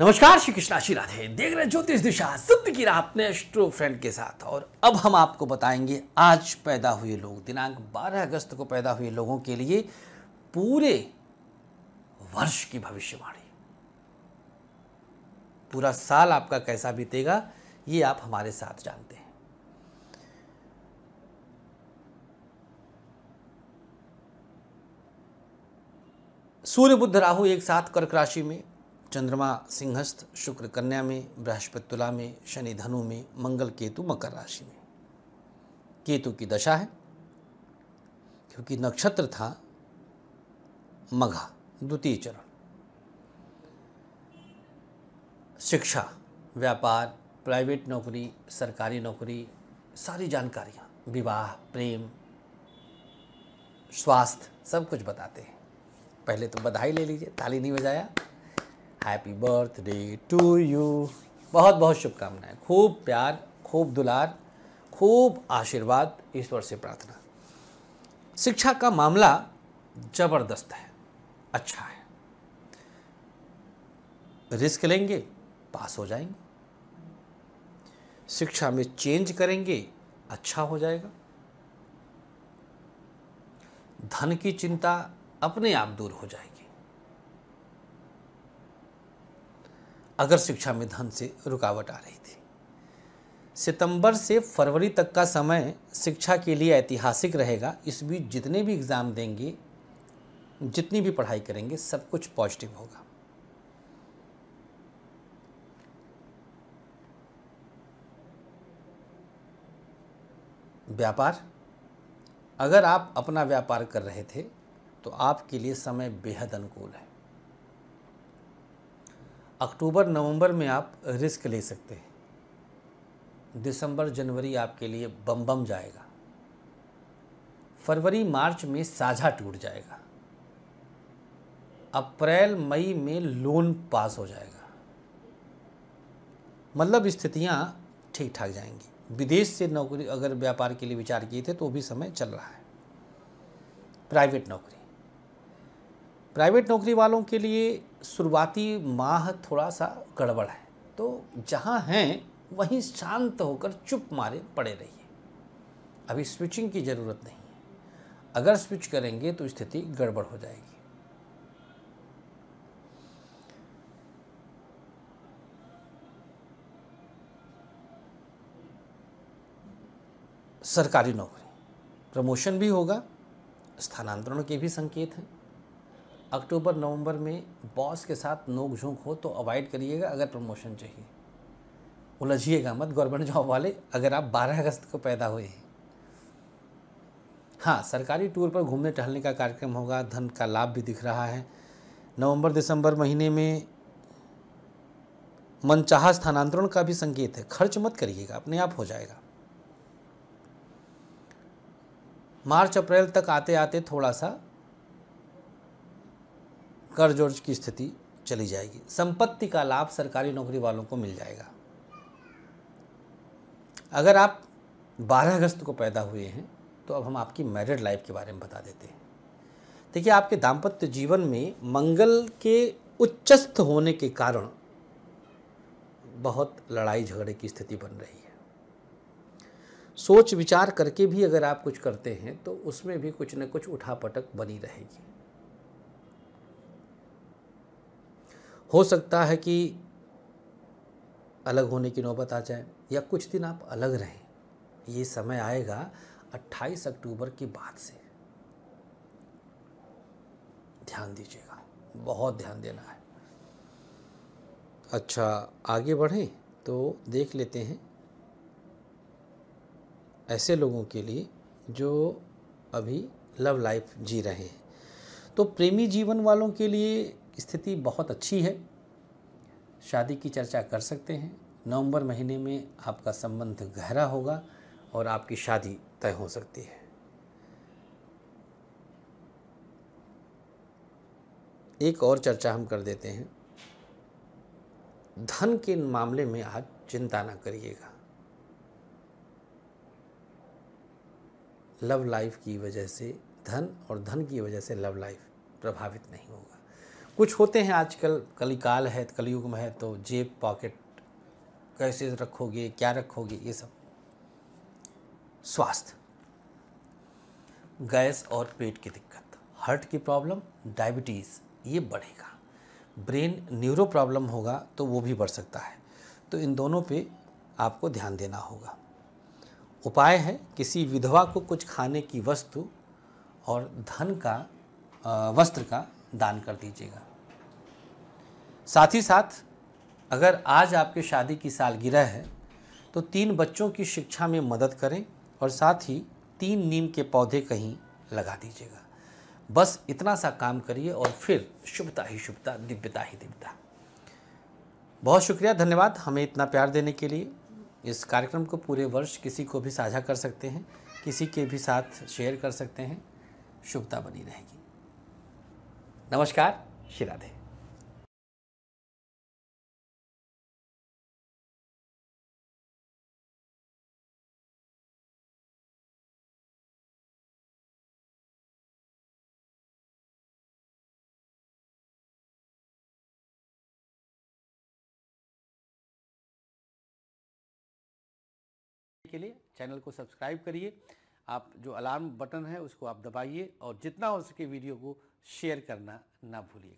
नमस्कार श्री कृष्णा श्री राधे। देख रहे ज्योतिष दिशा सत्य की राह अपने एस्ट्रो फ्रेंड के साथ। और अब हम आपको बताएंगे आज पैदा हुए लोग, दिनांक 12 अगस्त को पैदा हुए लोगों के लिए पूरे वर्ष की भविष्यवाणी, पूरा साल आपका कैसा बीतेगा ये आप हमारे साथ जानते हैं। सूर्य बुध राहु एक साथ कर्क राशि में, चंद्रमा सिंहस्थ, शुक्र कन्या में, बृहस्पति तुला में, शनि धनु में, मंगल केतु मकर राशि में। केतु की दशा है क्योंकि नक्षत्र था मघा, द्वितीय चरण। शिक्षा, व्यापार, प्राइवेट नौकरी, सरकारी नौकरी, सारी जानकारियाँ, विवाह, प्रेम, स्वास्थ्य सब कुछ बताते हैं। पहले तो बधाई ले लीजिए, ताली नहीं बजाया। हैप्पी बर्थडे टू यू, बहुत बहुत शुभकामनाएं, खूब प्यार, खूब दुलार, खूब आशीर्वाद, ईश्वर से प्रार्थना। शिक्षा का मामला जबरदस्त है, अच्छा है, रिस्क लेंगे पास हो जाएंगे, शिक्षा में चेंज करेंगे अच्छा हो जाएगा। धन की चिंता अपने आप दूर हो जाएगी अगर शिक्षा में धन से रुकावट आ रही थी। सितंबर से फरवरी तक का समय शिक्षा के लिए ऐतिहासिक रहेगा। इस बीच जितने भी एग्ज़ाम देंगे, जितनी भी पढ़ाई करेंगे, सब कुछ पॉजिटिव होगा। व्यापार, अगर आप अपना व्यापार कर रहे थे तो आपके लिए समय बेहद अनुकूल है। अक्टूबर नवंबर में आप रिस्क ले सकते हैं। दिसंबर जनवरी आपके लिए बम बम जाएगा। फरवरी मार्च में साझा टूट जाएगा। अप्रैल मई में लोन पास हो जाएगा, मतलब स्थितियां ठीक ठाक जाएंगी। विदेश से नौकरी अगर व्यापार के लिए विचार किए थे तो भी समय चल रहा है। प्राइवेट नौकरी, प्राइवेट नौकरी वालों के लिए शुरुआती माह थोड़ा सा गड़बड़ है, तो जहाँ हैं वहीं शांत होकर चुप मारे पड़े रहिए, अभी स्विचिंग की ज़रूरत नहीं है। अगर स्विच करेंगे तो स्थिति गड़बड़ हो जाएगी। सरकारी नौकरी, प्रमोशन भी होगा, स्थानांतरण के भी संकेत हैं। अक्टूबर नवंबर में बॉस के साथ नोक झोंक हो तो अवॉइड करिएगा। अगर प्रमोशन चाहिए उलझिएगा मत। गवर्नमेंट जॉब वाले, अगर आप 12 अगस्त को पैदा हुए हैं, हाँ, सरकारी टूर पर घूमने टहलने का कार्यक्रम होगा। धन का लाभ भी दिख रहा है। नवंबर दिसंबर महीने में मनचाहा स्थानांतरण का भी संकेत है। खर्च मत करिएगा, अपने आप हो जाएगा। मार्च अप्रैल तक आते आते थोड़ा सा कर्ज वर्ज की स्थिति चली जाएगी। संपत्ति का लाभ सरकारी नौकरी वालों को मिल जाएगा। अगर आप 12 अगस्त को पैदा हुए हैं तो अब हम आपकी मैरिड लाइफ के बारे में बता देते हैं। देखिए, आपके दाम्पत्य जीवन में मंगल के उच्चस्थ होने के कारण बहुत लड़ाई झगड़े की स्थिति बन रही है। सोच विचार करके भी अगर आप कुछ करते हैं तो उसमें भी कुछ न कुछ उठापटक बनी रहेगी। हो सकता है कि अलग होने की नौबत आ जाए या कुछ दिन आप अलग रहें। ये समय आएगा 28 अक्टूबर के बाद से। ध्यान दीजिएगा, बहुत ध्यान देना है। अच्छा, आगे बढ़ें तो देख लेते हैं ऐसे लोगों के लिए जो अभी लव लाइफ जी रहे हैं। तो प्रेमी जीवन वालों के लिए स्थिति बहुत अच्छी है। शादी की चर्चा कर सकते हैं। नवंबर महीने में आपका संबंध गहरा होगा और आपकी शादी तय हो सकती है। एक और चर्चा हम कर देते हैं। धन के मामले में आज चिंता ना करिएगा। लव लाइफ की वजह से धन और धन की वजह से लव लाइफ प्रभावित नहीं होगा। कुछ होते हैं आजकल, कलिकाल है, कलयुग में है, तो जेब पॉकेट कैसे रखोगे, क्या रखोगे, ये सब। स्वास्थ्य, गैस और पेट की दिक्कत, हार्ट की प्रॉब्लम, डायबिटीज़, ये बढ़ेगा। ब्रेन न्यूरो प्रॉब्लम होगा तो वो भी बढ़ सकता है, तो इन दोनों पे आपको ध्यान देना होगा। उपाय है किसी विधवा को कुछ खाने की वस्तु और धन का वस्त्र का दान कर दीजिएगा। साथ ही साथ अगर आज आपके शादी की सालगिरह है तो 3 बच्चों की शिक्षा में मदद करें और साथ ही 3 नीम के पौधे कहीं लगा दीजिएगा। बस इतना सा काम करिए और फिर शुभता ही शुभता, दिव्यता ही दिव्यता। बहुत शुक्रिया, धन्यवाद हमें इतना प्यार देने के लिए। इस कार्यक्रम को पूरे वर्ष किसी को भी साझा कर सकते हैं, किसी के भी साथ शेयर कर सकते हैं। शुभता बनी रहेगी। नमस्कार, श्री राधे। के लिए चैनल को सब्सक्राइब करिए, आप जो अलार्म बटन है उसको आप दबाइए और जितना हो सके वीडियो को शेयर करना ना भूलिए।